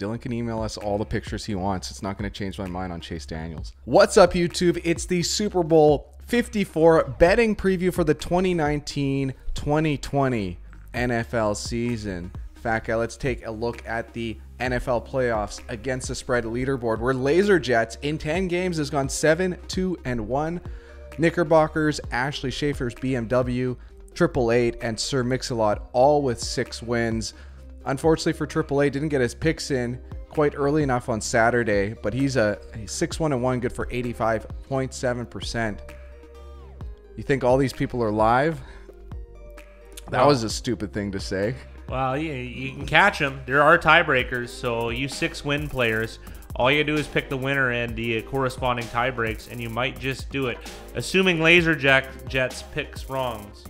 Dylan can email us all the pictures he wants. It's not going to change my mind on Chase Daniels. What's up, YouTube? It's the Super Bowl 54 betting preview for the 2019-2020 NFL season. Fat Guy, let's take a look at the NFL playoffs against the spread leaderboard, where LaserJets in 10 games has gone 7-2-1. Knickerbockers, Ashley Schaefer's BMW, Triple Eight, and Sir Mix-a-Lot, all with 6 wins. Unfortunately for Triple A, didn't get his picks in quite early enough on Saturday, but he's a 6-1-1, good for 85.7%. You think all these people are live? That was a stupid thing to say. Well, you can catch them. There are tiebreakers, so you 6-win players, all you do is pick the winner and the corresponding tiebreaks, and you might just do it. Assuming LaserJets picks wrongs.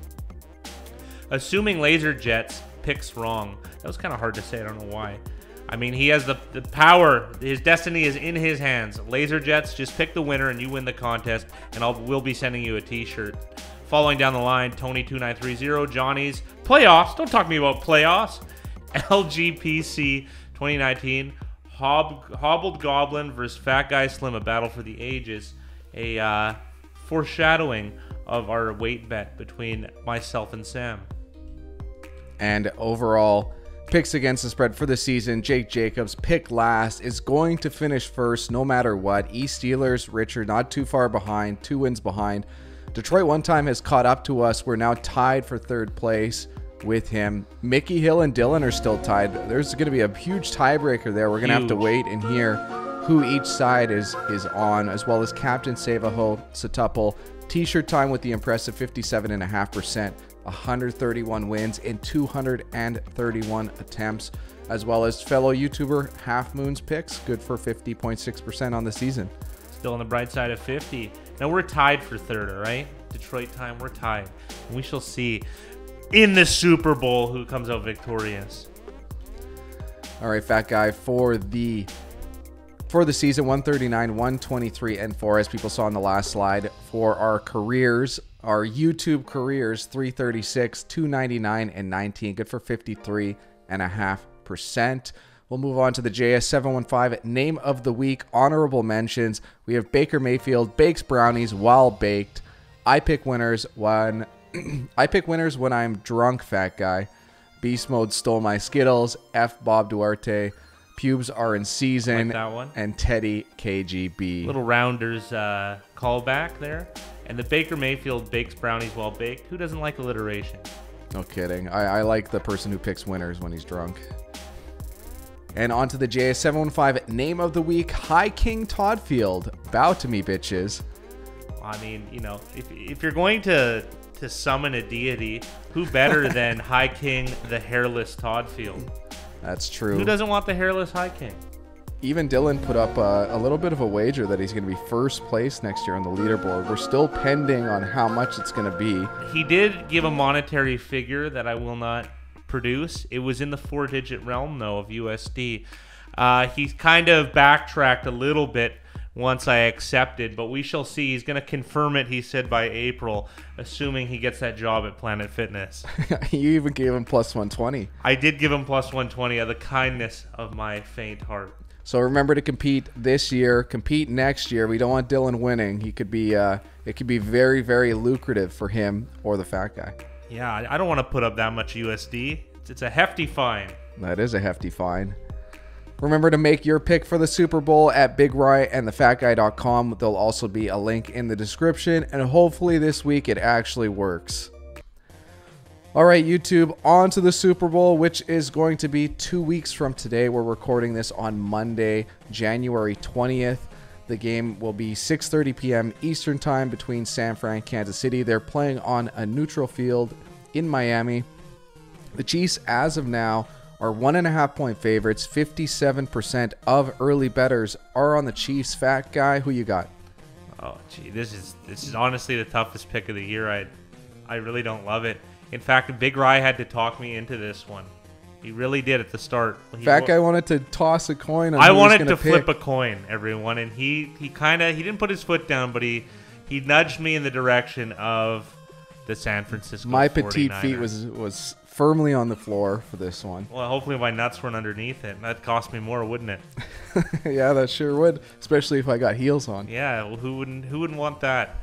Assuming LaserJets picks wrong. That was kind of hard to say. I don't know why. I mean, he has the power. His destiny is in his hands. LaserJets, just pick the winner and you win the contest, and we'll be sending you a t-shirt. Following down the line, Tony2930, Johnny's playoffs. Don't talk to me about playoffs. LGPC 2019. Hobbled Goblin versus Fat Guy Slim, a battle for the ages. A foreshadowing of our weight bet between myself and Sam. And overall picks against the spread for the season, Jake Jacobs picked last, is going to finish first no matter what. East Steelers, Richard, not too far behind, 2 wins behind. Detroit one time has caught up to us. We're now tied for 3rd place with him. Mickey Hill and Dylan are still tied. There's going to be a huge tiebreaker there. We're going to have to wait and hear who each side is on, as well as Captain Savajo, Satupol. T-shirt time with the impressive 57.5%. 131 wins in 231 attempts, as well as fellow YouTuber Half Moon's picks, good for 50.6% on the season. Still on the bright side of 50. Now we're tied for 3rd, all right? Detroit time, we're tied. And we shall see in the Super Bowl who comes out victorious. All right, Fat Guy, for the season, 139, 123, and 4, as people saw in the last slide. For our careers, our YouTube careers, 336, 299, and 19, good for 53.5%. We'll move on to the JS715 name of the week, honorable mentions. We have Baker Mayfield bakes brownies while baked. I pick winners when I'm drunk. Fat Guy, Beast Mode stole my Skittles. F Bob Duarte. Pubes are in season, like that one. And Teddy KGB. Little Rounders callback there. And the Baker Mayfield bakes brownies while baked. Who doesn't like alliteration? No kidding. I like the person who picks winners when he's drunk. And on to the JS715 name of the week, High King Toddfield. Bow to me, bitches. I mean, you know, if you're going to summon a deity, who better than High King the hairless Toddfield? That's true. Who doesn't want the hairless High King? Even Dylan put up a little bit of a wager that he's going to be 1st place next year on the leaderboard. We're still pending on how much it's going to be. He did give a monetary figure that I will not produce. It was in the 4-digit realm, though, of USD. He kind of backtracked a little bit once I accepted, but we shall see. He's going to confirm it, he said, by April, assuming he gets that job at Planet Fitness. You even gave him plus 120. I did give him plus 120 out of the kindness of my faint heart. So remember to compete this year, compete next year. We don't want Dylan winning. He could be it could be very, very lucrative for him or the Fat Guy. Yeah, I don't want to put up that much USD. It's a hefty fine. That is a hefty fine. Remember to make your pick for the Super Bowl at BigRye and TheFatGuy.com. There'll also be a link in the description, and hopefully this week it actually works. All right, YouTube, on to the Super Bowl, which is going to be 2 weeks from today. We're recording this on Monday, January 20th. The game will be 6:30 p.m. Eastern Time between San Fran and Kansas City. They're playing on a neutral field in Miami. The Chiefs, as of now, are 1.5-point favorites. 57% of early bettors are on the Chiefs. Fat Guy, who you got? Oh, gee, this is honestly the toughest pick of the year. I really don't love it. In fact, Big Rye had to talk me into this one. He really did at the start. Fat Guy wanted to toss a coin. I wanted to flip a coin, everyone, and he didn't put his foot down, but he nudged me in the direction of the San Francisco 49ers. My petite feet was firmly on the floor for this one. Well, hopefully my nuts weren't underneath it. That'd cost me more, wouldn't it? Yeah, that sure would, especially if I got heels on. Yeah, well, who wouldn't want that?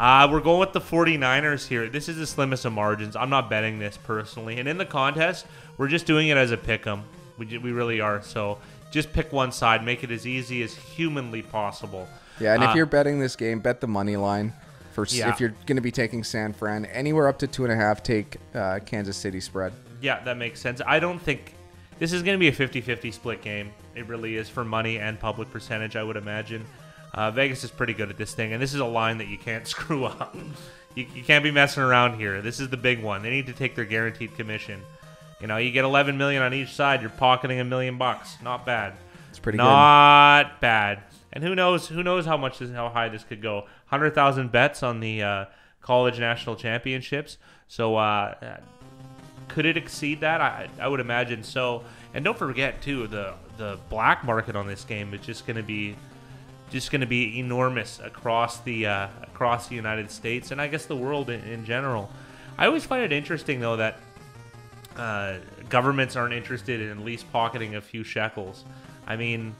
We're going with the 49ers here. This is the slimmest of margins. I'm not betting this personally. And in the contest, we're just doing it as a pick'em. We really are. So just pick one side. Make it as easy as humanly possible. Yeah, and if you're betting this game, bet the money line. If you're going to be taking San Fran, anywhere up to 2.5, take Kansas City spread. Yeah, that makes sense. I don't think this is going to be a 50-50 split game. It really is for money and public percentage, I would imagine. Vegas is pretty good at this thing, and this is a line that you can't screw up. You can't be messing around here. This is the big one. They need to take their guaranteed commission. You know, you get $11 million on each side. You're pocketing $1 million bucks. Not bad. It's pretty good. Not bad. And who knows how high this could go. 100,000 bets on the college national championships. So could it exceed that? I would imagine so. And don't forget too, the black market on this game is just going to be enormous across the United States, and I guess the world in general. I always find it interesting though that governments aren't interested in at least pocketing a few shekels. I mean,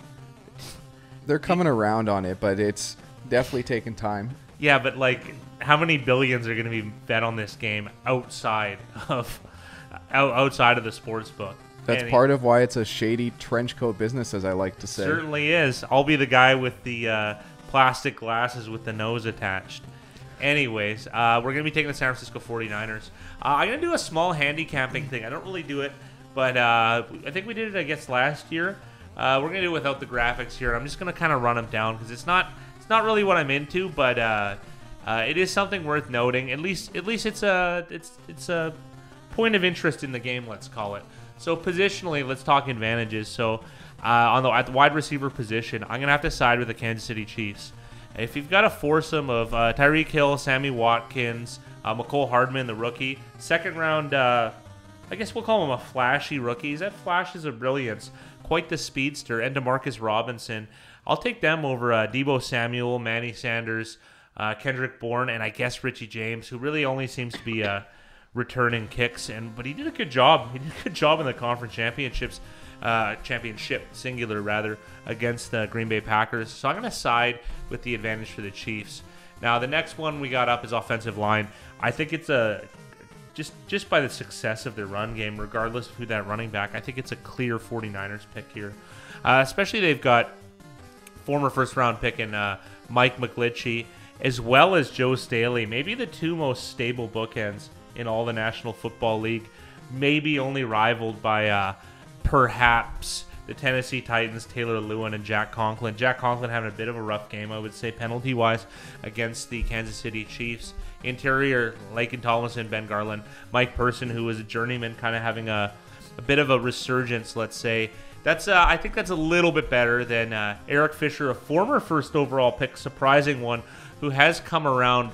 they're coming around on it, but it's definitely taking time. Yeah, but like, how many billions are going to be bet on this game outside of the sports book? That's part of why it's a shady trench coat business, as I like to say. Certainly is. I'll be the guy with the plastic glasses with the nose attached. Anyways, we're going to be taking the San Francisco 49ers. I'm going to do a small handicapping thing. I don't really do it, but I think we did it, I guess, last year. We're going to do it without the graphics here. I'm just going to kind of run them down because it's not really what I'm into, but it is something worth noting. At least it's a point of interest in the game, let's call it. So positionally, let's talk advantages. So at the wide receiver position, I'm going to have to side with the Kansas City Chiefs. If you've got a foursome of Tyreek Hill, Sammy Watkins, McCole Hardman, the rookie, second round, I guess we'll call him a flashy rookie. He's at flashes of brilliance. Quite the speedster, and DeMarcus Robinson. I'll take them over Debo Samuel, Manny Sanders, Kendrick Bourne, and I guess Richie James, who really only seems to be returning kicks. But he did a good job. He did a good job in the conference championship, against the Green Bay Packers. So I'm going to side with the advantage for the Chiefs. Now, the next one we got up is offensive line. I think it's just by the success of their run game, regardless of who that running back, I think it's a clear 49ers pick here. Especially they've got former first-round pick in Mike McGlinchey, as well as Joe Staley, maybe the two most stable bookends in all the National Football League, maybe only rivaled by perhaps the Tennessee Titans, Taylor Lewin, and Jack Conklin. Jack Conklin having a bit of a rough game, I would say, penalty-wise, against the Kansas City Chiefs. Interior, Laken Tomlinson, Ben Garland, Mike Person, who was a journeyman, kind of having a bit of a resurgence, let's say. I think that's a little bit better than Eric Fisher, a former first overall pick, surprising one, who has come around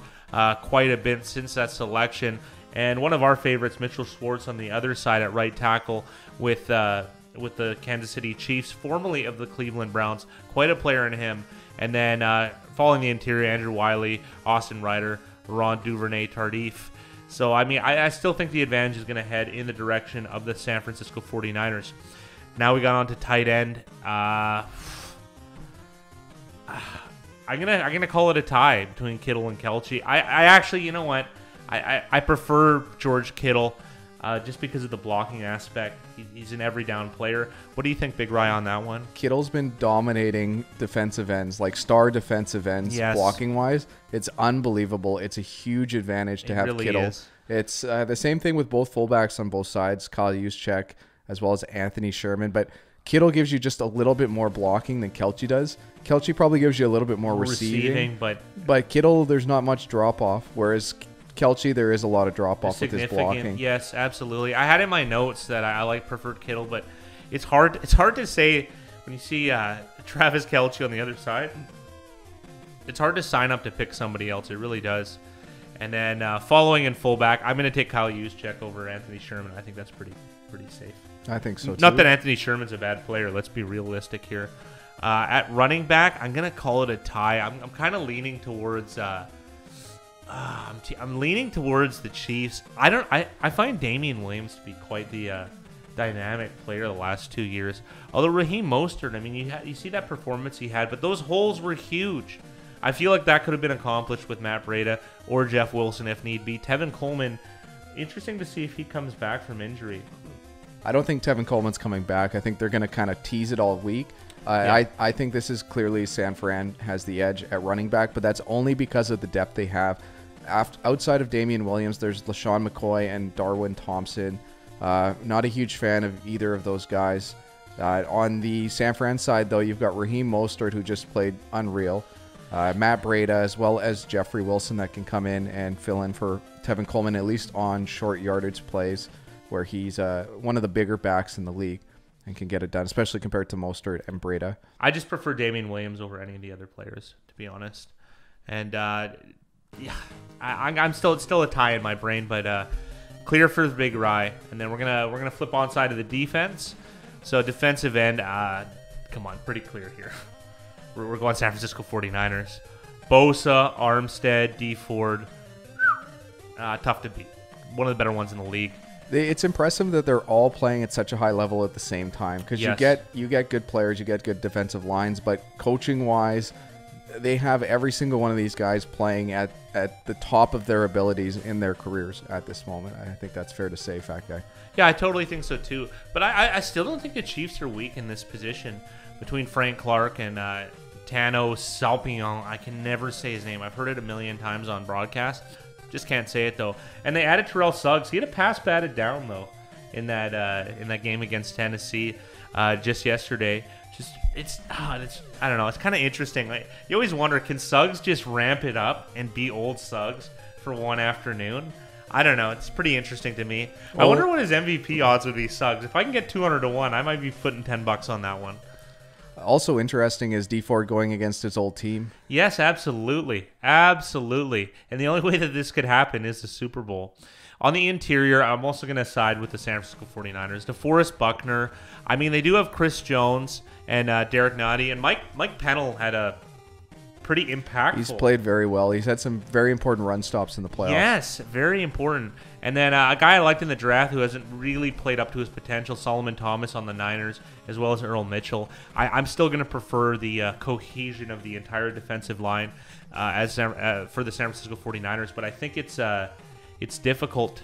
quite a bit since that selection. And one of our favorites, Mitchell Schwartz, on the other side at right tackle with the Kansas City Chiefs, formerly of the Cleveland Browns. Quite a player in him. And then following the interior, Andrew Wiley, Austin Ryder, Ron Duvernay-Tardif. So, I mean, I still think the advantage is going to head in the direction of the San Francisco 49ers. Now we got on to tight end. I'm gonna call it a tie between Kittle and Kelce. I actually, you know what? I prefer George Kittle just because of the blocking aspect. He's an every down player. What do you think, Big Rye, on that one? Kittle's been dominating defensive ends, like star defensive ends, yes. Blocking wise. It's unbelievable. It's a huge advantage to have really Kittle. Is. It's the same thing with both fullbacks on both sides, Kyle Juszczyk as well as Anthony Sherman. But Kittle gives you just a little bit more blocking than Kelce does. Kelce probably gives you a little bit more receiving but Kittle, there's not much drop-off, whereas Kelce, there is a lot of drop-off with his blocking. Yes, absolutely. I had in my notes that I preferred Kittle, but it's hard to say when you see Travis Kelce on the other side. It's hard to sign up to pick somebody else. It really does. And then following in fullback, I'm going to take Kyle Juszczyk over Anthony Sherman. I think that's pretty safe. I think so, too. Not that Anthony Sherman's a bad player. Let's be realistic here. At running back, I'm going to call it a tie. I'm kind of leaning towards I'm leaning towards the Chiefs. I find Damien Williams to be quite the dynamic player the last 2 years. Although Raheem Mostert, I mean, you see that performance he had, but those holes were huge. I feel like that could have been accomplished with Matt Breda or Jeff Wilson if need be. Tevin Coleman, interesting to see if he comes back from injury. I don't think Tevin Coleman's coming back. I think they're going to kind of tease it all week. Yeah. I think this is clearly San Fran has the edge at running back, but that's only because of the depth they have. Outside of Damien Williams, there's LaShawn McCoy and Darwin Thompson. Not a huge fan of either of those guys. On the San Fran side, though, you've got Raheem Mostert, who just played unreal. Matt Breda, as well as Jeffrey Wilson, that can come in and fill in for Tevin Coleman, at least on short yardage plays, where he's one of the bigger backs in the league and can get it done, especially compared to Mostert and Breda. I just prefer Damien Williams over any of the other players, to be honest. And yeah, I'm still, it's still a tie in my brain, but clear for the Big Rye. And then we're gonna flip on side of the defense. So defensive end, come on, pretty clear here. We're going San Francisco 49ers. Bosa, Armstead, D. Ford, tough to beat. One of the better ones in the league. It's impressive that they're all playing at such a high level at the same time, because yes, you get good players, you get good defensive lines, but coaching-wise, they have every single one of these guys playing at the top of their abilities in their careers at this moment. I think that's fair to say, Fat Guy. Yeah, I totally think so too. But I still don't think the Chiefs are weak in this position between Frank Clark and Tano Salpignon. I can never say his name. I've heard it a million times on broadcast. Just can't say it, though. And they added Terrell Suggs. He had a pass batted down, though, in that game against Tennessee just yesterday. It's I don't know. It's kind of interesting. Like, you always wonder, can Suggs just ramp it up and be old Suggs for one afternoon? I don't know. It's pretty interesting to me. Well, I wonder what his MVP odds would be, Suggs. If I can get 200 to 1, I might be putting $10 on that one. Also interesting is D Ford going against his old team. Yes, absolutely. Absolutely. And the only way that this could happen is the Super Bowl. On the interior, I'm also going to side with the San Francisco 49ers. DeForest Buckner. I mean, they do have Chris Jones and Derek Nottie. And Mike Pennell had a pretty impactful. He's played very well. He's had some very important run stops in the playoffs. Yes, very important. And then a guy I liked in the draft who hasn't really played up to his potential, Solomon Thomas on the Niners, as well as Earl Mitchell. I'm still going to prefer the cohesion of the entire defensive line for the San Francisco 49ers, but I think it's difficult.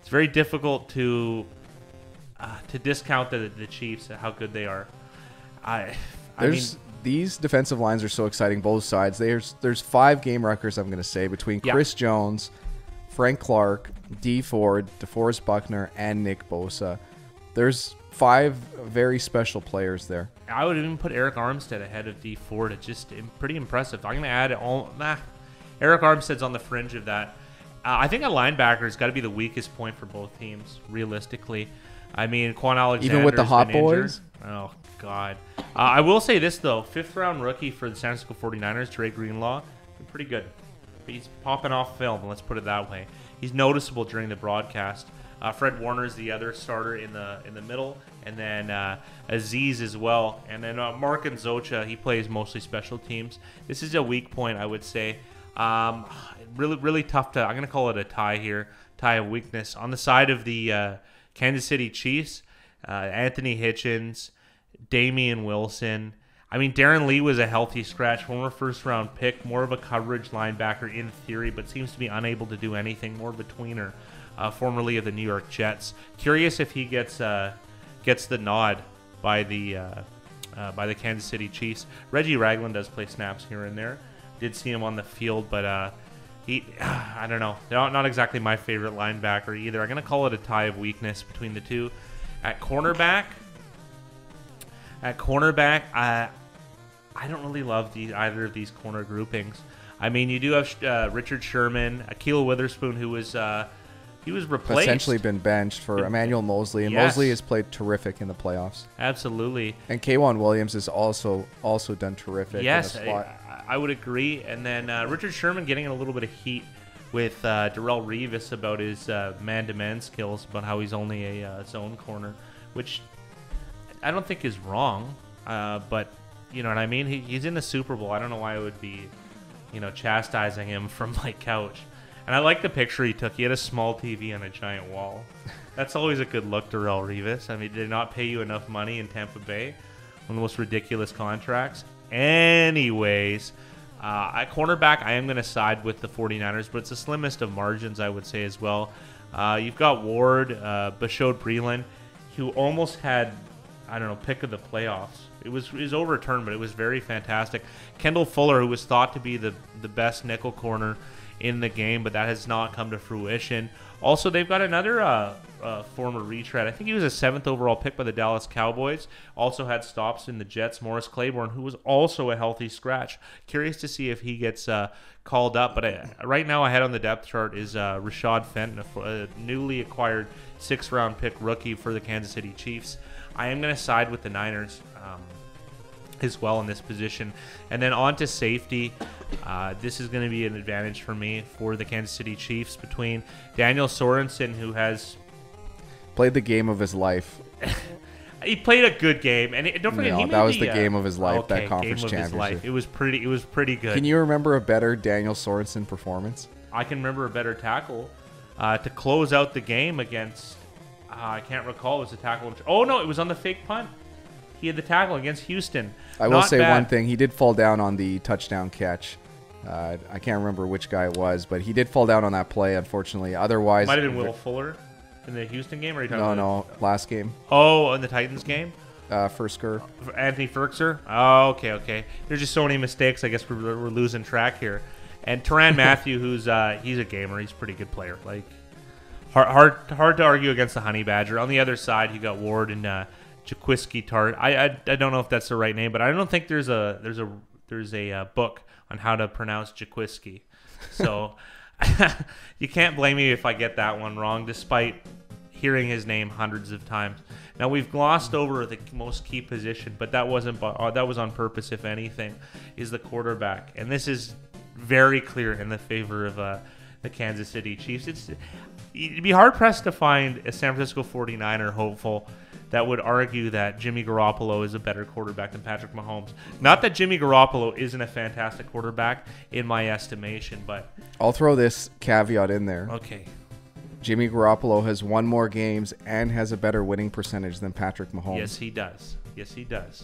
It's very difficult to discount the Chiefs and how good they are. I mean, these defensive lines are so exciting, both sides. There's 5 game records, I'm going to say, between Chris Jones, Frank Clark, D. Ford, DeForest Buckner, and Nick Bosa. There's 5 very special players there. I would even put Eric Armstead ahead of D. Ford. It's just pretty impressive. I'm going to add it all. Eric Armstead's on the fringe of that. I think a linebacker's got to be the weakest point for both teams, realistically. I mean, Quan Alexander. Even with the hot boys? Injured. Oh, God. I will say this, though. 5th-round rookie for the San Francisco 49ers, Dre Greenlaw, been pretty good. He's popping off film, let's put it that way. He's noticeable during the broadcast. Fred Warner is the other starter in the middle, and then Aziz as well. And then Mark Nzocha, he plays mostly special teams. This is a weak point, I would say. Really, really tough to. I'm going to call it a tie here, tie of weakness. On the side of the Kansas City Chiefs, Anthony Hitchens, Damien Wilson. I mean, Darren Lee was a healthy scratch, former first-round pick, more of a coverage linebacker in theory, but seems to be unable to do anything, more of a tweener, formerly of the New York Jets. Curious if he gets the nod by the Kansas City Chiefs. Reggie Ragland does play snaps here and there. Did see him on the field, but I don't know. Not exactly my favorite linebacker either. I'm going to call it a tie of weakness between the two. At cornerback, I don't really love either of these corner groupings. I mean, you do have Richard Sherman, Akilah Witherspoon, who was he was replaced. Essentially been benched for Emmanuel Mosley, and yes, Mosley has played terrific in the playoffs. Absolutely. And K'Wan Williams has also done terrific. Yes, in the slot. I would agree. And then Richard Sherman getting in a little bit of heat with Darrelle Revis about his man-to-man skills, about how he's only a zone corner, which I don't think is wrong, but you know what I mean? He's in the Super Bowl. I don't know why it would be, chastising him from my couch. And I like the picture he took. He had a small TV on a giant wall. That's always a good look, Darrelle Revis. I mean, did not pay you enough money in Tampa Bay. One of the most ridiculous contracts. Anyways, at cornerback, I am going to side with the 49ers, but it's the slimmest of margins, I would say, as well. You've got Ward, Bashod Breeland, who almost had, I don't know, pick of the playoffs. It was overturned, but it was very fantastic. Kendall Fuller, who was thought to be the best nickel corner in the game, but that has not come to fruition. Also, they've got another former retread. I think he was a 7th overall pick by the Dallas Cowboys. Also had stops in the Jets. Morris Claiborne, who was also a healthy scratch. Curious to see if he gets called up. But right now, ahead on the depth chart is Rashad Fenton, a newly acquired 6th-round pick rookie for the Kansas City Chiefs. I am going to side with the Niners as well in this position. And then on to safety. This is going to be an advantage for me for the Kansas City Chiefs between Daniel Sorensen, who has played the game of his life. He played a good game, and don't forget he made that was the game of his life. Okay, that conference championship. It was pretty good. Can you remember a better Daniel Sorensen performance? I can remember a better tackle to close out the game against. I can't recall. It was a tackle. Oh no, it was on the fake punt. He had the tackle against Houston. I will say one thing. He did fall down on the touchdown catch. I can't remember which guy it was, but he did fall down on that play, unfortunately. Otherwise, might have been Will Fuller in the Houston game. Or are you talking about no, last game. Oh, in the Titans game? Fursker. Anthony Fursker? Oh, okay. There's just so many mistakes. I guess we're losing track here. And Tyrann Mathieu, who's he's a gamer. He's a pretty good player. Like hard to argue against the Honey Badger. On the other side, you got Ward and Jaquiski Tart. I don't know if that's the right name, but I don't think there's a book on how to pronounce Jaquiski. So you can't blame me if I get that one wrong, despite hearing his name hundreds of times. Now we've glossed over the most key position, but that was on purpose. If anything, is the quarterback, and this is very clear in the favor of the Kansas City Chiefs. You'd be hard pressed to find a San Francisco 49er hopeful that would argue that Jimmy Garoppolo is a better quarterback than Patrick Mahomes. Not that Jimmy Garoppolo isn't a fantastic quarterback in my estimation, but I'll throw this caveat in there. Okay. Jimmy Garoppolo has won more games and has a better winning percentage than Patrick Mahomes. Yes, he does.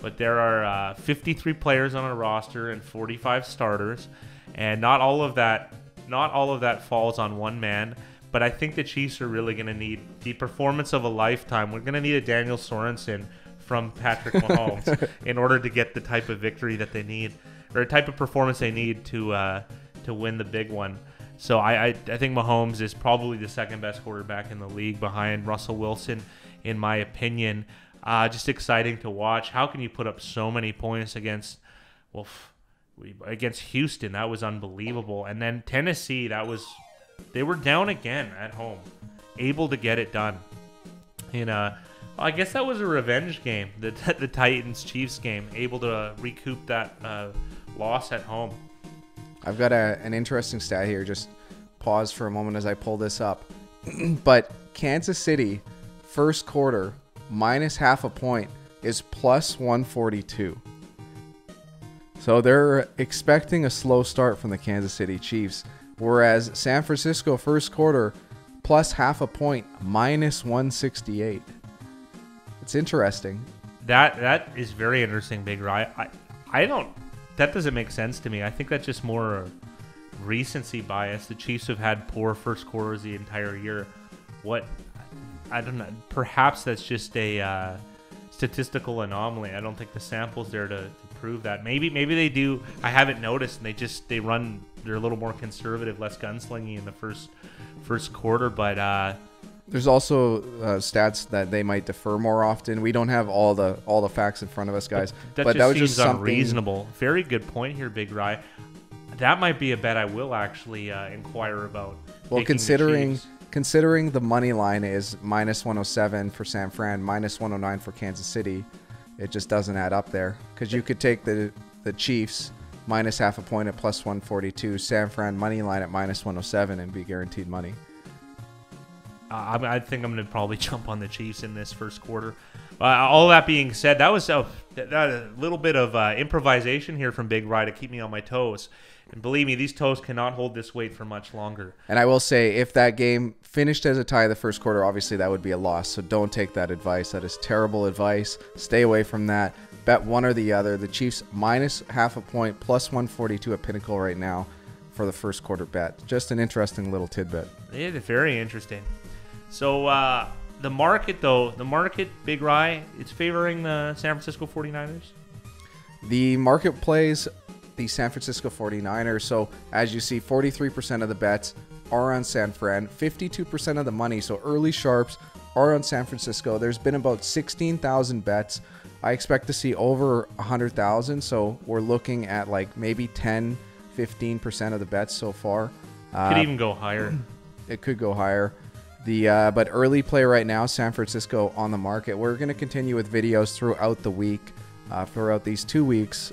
But there are 53 players on a roster and 45 starters, and not all of that falls on one man. But I think the Chiefs are really going to need the performance of a lifetime. We're going to need a Daniel Sorensen from Patrick Mahomes in order to get the type of victory that they need, or the type of performance they need to win the big one. So I think Mahomes is probably the second best quarterback in the league behind Russell Wilson, in my opinion. Just exciting to watch. How can you put up so many points against Houston? That was unbelievable. And then Tennessee, they were down again at home, able to get it done. And I guess that was a revenge game, the Titans-Chiefs game, able to recoup that loss at home. I've got an interesting stat here. Just pause for a moment as I pull this up. But Kansas City, first quarter, minus half a point, is plus 142. So they're expecting a slow start from the Kansas City Chiefs. Whereas San Francisco first quarter, plus half a point, minus 168. It's interesting. That is very interesting, Big Rye. That doesn't make sense to me. I think that's just more recency bias. The Chiefs have had poor first quarters the entire year. I don't know. Perhaps that's just a statistical anomaly. I don't think the sample's there to prove that. Maybe they do. I haven't noticed, and they run. They're a little more conservative, less gunslinging in the first quarter, but there's also stats that they might defer more often. We don't have all the facts in front of us, guys. That just seems unreasonable. Very good point here, Big Rye. That might be a bet I will actually inquire about. Well, considering the money line is minus 107 for San Fran, minus 109 for Kansas City, it just doesn't add up there, because you could take the Chiefs minus half a point at plus 142, San Fran money line at minus 107, and be guaranteed money. I think I'm going to probably jump on the Chiefs in this first quarter. All that being said, that was a little bit of improvisation here from Big Rye to keep me on my toes. And believe me, these toes cannot hold this weight for much longer. And I will say, if that game finished as a tie in the first quarter, obviously that would be a loss. So don't take that advice. That is terrible advice. Stay away from that. Bet one or the other. The Chiefs minus half a point, plus 142 at Pinnacle right now for the first quarter bet. Just an interesting little tidbit. It is very interesting. So the market, though, the market, Big Rye, it's favoring the San Francisco 49ers? The market plays the San Francisco 49ers. So as you see, 43% of the bets are on San Fran, 52% of the money. So early sharps are on San Francisco. There's been about 16,000 bets. I expect to see over 100,000. So we're looking at like maybe 10, 15% of the bets so far. Could even go higher. It could go higher. But early play right now, San Francisco on the market. We're going to continue with videos throughout the week, throughout these 2 weeks,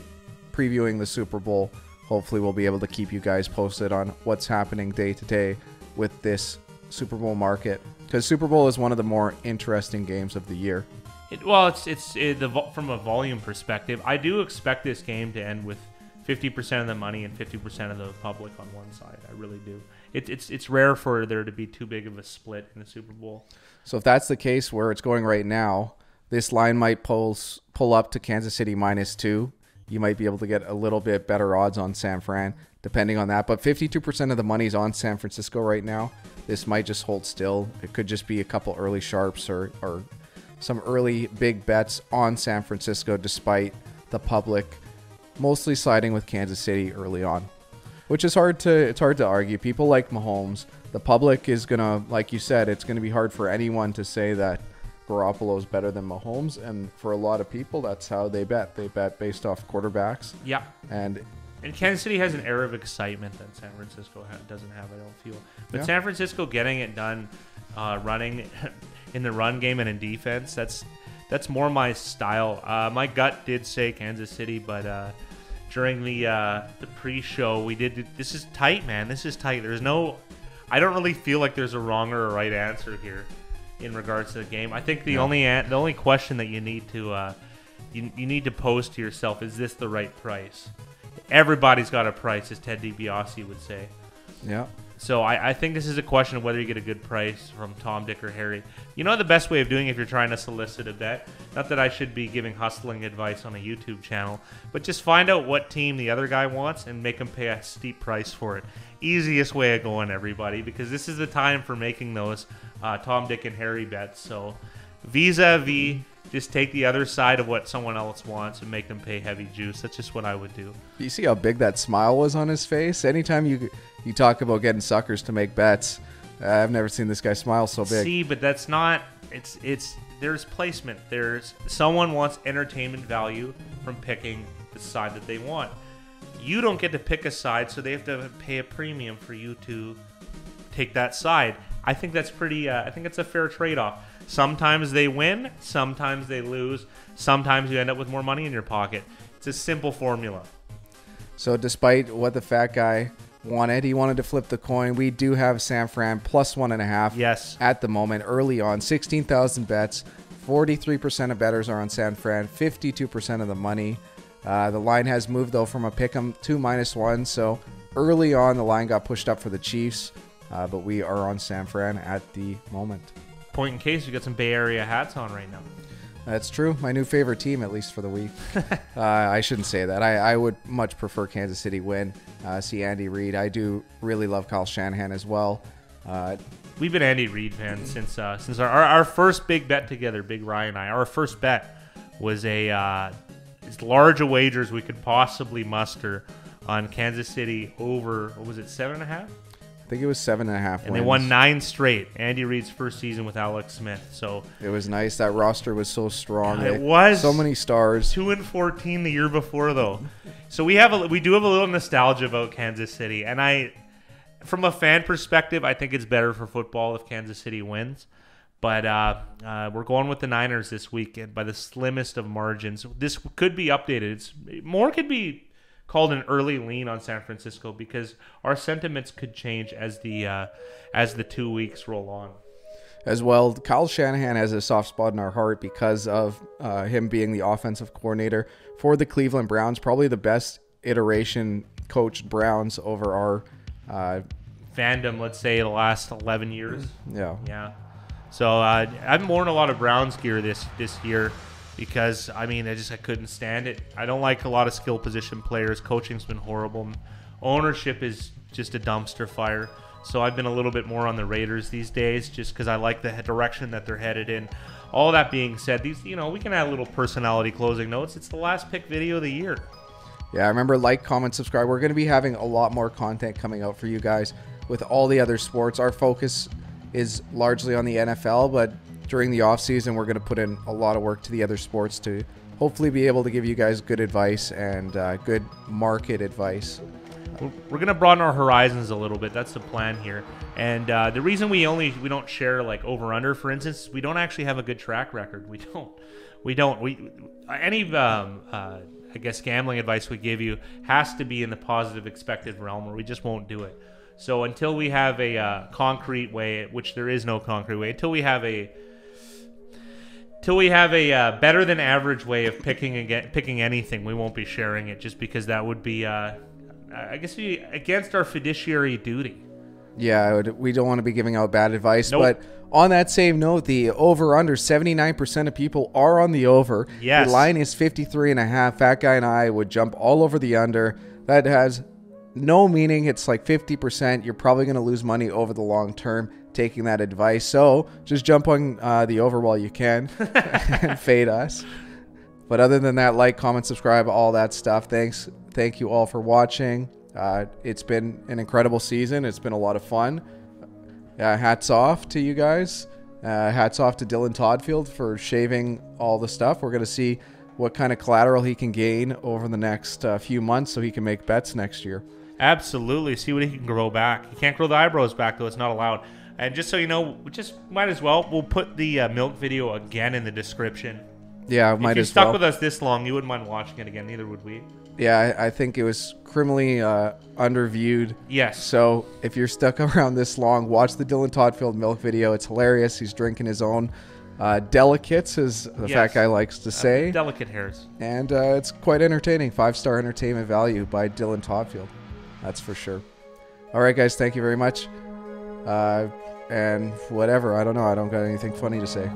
previewing the Super Bowl. Hopefully we'll be able to keep you guys posted on what's happening day to day with this Super Bowl market, because Super Bowl is one of the more interesting games of the year. From a volume perspective, I do expect this game to end with 50% of the money and 50% of the public on one side. I really do. It's rare for there to be too big of a split in the Super Bowl. So if that's the case where it's going right now, this line might pull up to Kansas City -2. You might be able to get a little bit better odds on San Fran, depending on that. But 52% of the money's on San Francisco right now. This might just hold still. It could just be a couple early sharps or some early big bets on San Francisco, despite the public mostly siding with Kansas City early on, which is hard to argue. People like Mahomes. The public is going to, like you said, it's going to be hard for anyone to say that Garoppolo is better than Mahomes, and for a lot of people, that's how they bet. They bet based off quarterbacks. Yeah. And Kansas City has an air of excitement that San Francisco doesn't have, I don't feel. But yeah. San Francisco getting it done, running in the run game and in defense, that's more my style. My gut did say Kansas City, but during the pre-show, we did. This is tight, man. This is tight. There's no. I don't really feel like there's a wrong or a right answer here in regards to the game. I think the only question that you need to you need to pose to yourself is, this the right price? Everybody's got a price, as Ted DiBiase would say. Yeah. So I think this is a question of whether you get a good price from Tom, Dick, or Harry. You know the best way of doing it if you're trying to solicit a bet? Not that I should be giving hustling advice on a YouTube channel, but just find out what team the other guy wants and make him pay a steep price for it. Easiest way of going, everybody, because this is the time for making those Tom, Dick, and Harry bets. So vis-a-vis, just take the other side of what someone else wants and make them pay heavy juice. That's just what I would do. You see how big that smile was on his face? Anytime you talk about getting suckers to make bets, I've never seen this guy smile so big. See, but that's not. There's placement. There's someone wants entertainment value from picking the side that they want. You don't get to pick a side, so they have to pay a premium for you to take that side. I think that's pretty. I think it's a fair trade-off. Sometimes they win, sometimes they lose, sometimes you end up with more money in your pocket. It's a simple formula. So despite what the fat guy wanted, he wanted to flip the coin. We do have San Fran plus 1.5. Yes. At the moment, early on, 16,000 bets. 43% of bettors are on San Fran, 52% of the money. The line has moved, though, from a pick'em to -1. So early on, the line got pushed up for the Chiefs, but we are on San Fran at the moment. Point in case, you got some Bay Area hats on right now. That's true. My new favorite team, at least for the week. I shouldn't say that. I would much prefer Kansas City win. See Andy Reid. I do really love Kyle Shanahan as well. We've been Andy Reid fans since our first big bet together, Big Ryan and I. Our first bet was as large a wager as we could possibly muster on Kansas City over, what was it, 7.5? I think it was 7.5 wins. And they won 9 straight. Andy Reid's first season with Alex Smith. So it was nice. That roster was so strong. It was. So many stars. 2-14 the year before, though. So we do have a little nostalgia about Kansas City. And from a fan perspective, I think it's better for football if Kansas City wins. But we're going with the Niners this weekend by the slimmest of margins. This could be updated. It could be called an early lean on San Francisco, because our sentiments could change as the 2 weeks roll on. as well. Kyle Shanahan has a soft spot in our heart because of him being the offensive coordinator for the Cleveland Browns, probably the best iteration coached Browns over our fandom, let's say, the last 11 years. Yeah. Yeah. So I've worn a lot of Browns gear this year because, I mean, I couldn't stand it. I don't like a lot of skill position players. Coaching's been horrible. Ownership is just a dumpster fire. So I've been a little bit more on the Raiders these days just because I like the direction that they're headed in. All that being said, these, you know, we can add a little personality closing notes. It's the last pick video of the year. Yeah, remember, like, comment, subscribe. We're going to be having a lot more content coming out for you guys with all the other sports. Our focus is largely on the NFL, but during the offseason, we're going to put in a lot of work to the other sports to hopefully be able to give you guys good advice and good market advice. We're going to broaden our horizons a little bit. That's the plan here. And the reason we don't share, like, over-under, for instance, we don't actually have a good track record. I guess gambling advice we give you has to be in the positive expected realm, or we just won't do it. So until we have a concrete way, which there is no concrete way, until we have a better than average way of picking anything, we won't be sharing it, just because that would be, I guess, against our fiduciary duty. Yeah, we don't want to be giving out bad advice. Nope. But on that same note, the over-under, 79% of people are on the over. Yes. The line is 53.5. Fat Guy and I would jump all over the under. That has no meaning. It's like 50%. You're probably going to lose money over the long term taking that advice. So just jump on the over while you can and fade us. But other than that, like, comment, subscribe, all that stuff. Thanks. Thank you all for watching. It's been an incredible season. It's been a lot of fun. Hats off to you guys. Hats off to Dylan Toddfield for shaving all the stuff. We're going to see what kind of collateral he can gain over the next few months so he can make bets next year. Absolutely. See what he can grow back. He can't grow the eyebrows back, though. It's not allowed. And just so you know, we just might as well, we'll put the milk video again in the description. Yeah, might as well. If you stuck with us this long, you wouldn't mind watching it again. Neither would we. Yeah, I think it was criminally underviewed. Yes. So if you're stuck around this long, watch the Dylan Toddfield milk video. It's hilarious. He's drinking his own delicates, as the Fat Guy likes to say. Delicate hairs. And it's quite entertaining. 5-star entertainment value by Dylan Toddfield. That's for sure. All right, guys. Thank you very much. And whatever. I don't know. I don't got anything funny to say.